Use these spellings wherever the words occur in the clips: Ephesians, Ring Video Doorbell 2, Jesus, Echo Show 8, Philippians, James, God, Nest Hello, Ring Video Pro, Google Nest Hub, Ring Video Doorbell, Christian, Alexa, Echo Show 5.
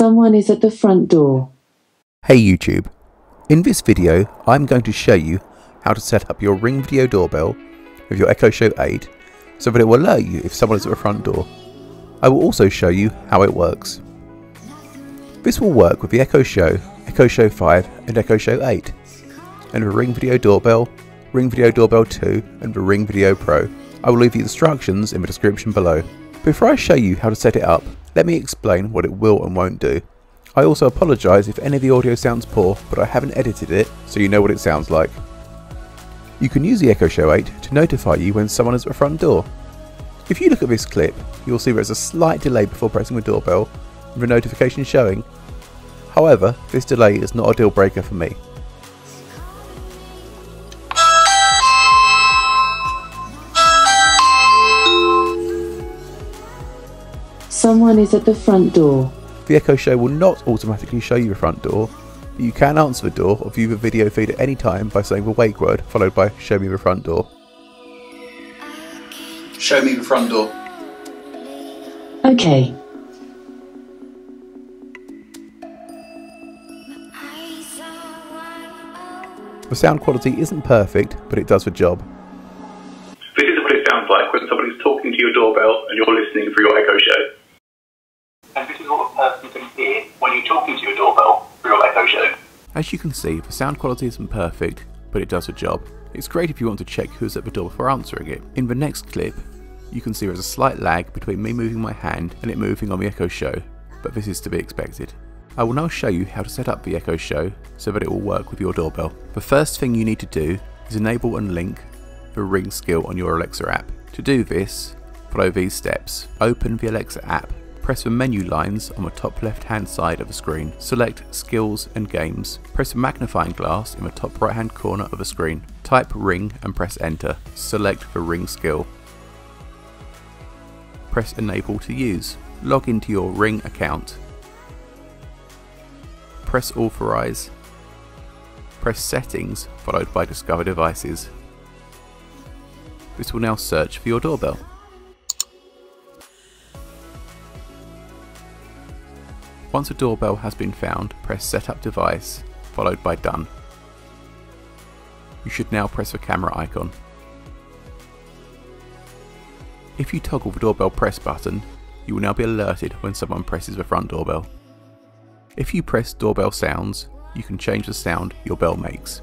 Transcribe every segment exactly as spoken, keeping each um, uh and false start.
Someone is at the front door. Hey YouTube. In this video, I'm going to show you how to set up your Ring Video Doorbell with your Echo Show eight so that it will alert you if someone is at the front door. I will also show you how it works. This will work with the Echo Show, Echo Show five and Echo Show eight, and the Ring Video Doorbell, Ring Video Doorbell two and the Ring Video Pro. I will leave the instructions in the description below. Before I show you how to set it up, let me explain what it will and won't do. I also apologise if any of the audio sounds poor, but I haven't edited it so you know what it sounds like. You can use the Echo Show eight to notify you when someone is at the front door. If you look at this clip, you'll see there is a slight delay before pressing the doorbell with a notification showing. However, this delay is not a deal breaker for me. Someone is at the front door. The Echo Show will not automatically show you the front door, but you can answer the door or view the video feed at any time by saying the wake word followed by show me the front door. Show me the front door. Okay. The sound quality isn't perfect, but it does the job. This is what it sounds like when somebody's talking to your doorbell and you're listening for your Echo Show. And this is what a person can hear when you're talking to your doorbell through your Echo Show. As you can see, the sound quality isn't perfect, but it does the job. It's great if you want to check who's at the door before answering it. In the next clip, you can see there's a slight lag between me moving my hand and it moving on the Echo Show, but this is to be expected. I will now show you how to set up the Echo Show so that it will work with your doorbell. The first thing you need to do is enable and link the Ring skill on your Alexa app. To do this, follow these steps. Open the Alexa app. Press the menu lines on the top left hand side of the screen. Select Skills and Games. Press the magnifying glass in the top right hand corner of the screen. Type Ring and press Enter. Select the Ring skill. Press Enable to use. Log into your Ring account. Press Authorize. Press Settings followed by Discover Devices. This will now search for your doorbell. Once a doorbell has been found, press Setup Device, followed by Done. You should now press the camera icon. If you toggle the doorbell press button, you will now be alerted when someone presses the front doorbell. If you press doorbell sounds, you can change the sound your bell makes.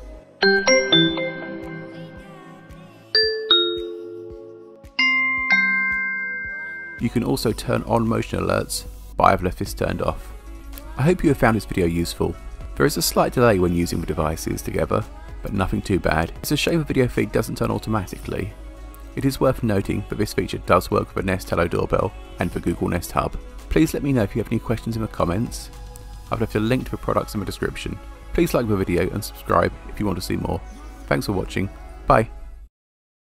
You can also turn on motion alerts, but I've left this turned off. I hope you have found this video useful. There is a slight delay when using the devices together, but nothing too bad. It's a shame the video feed doesn't turn automatically. It is worth noting that this feature does work for the Nest Hello doorbell and for Google Nest Hub. Please let me know if you have any questions in the comments. I've left a link to the products in the description. Please like the video and subscribe if you want to see more. Thanks for watching. Bye.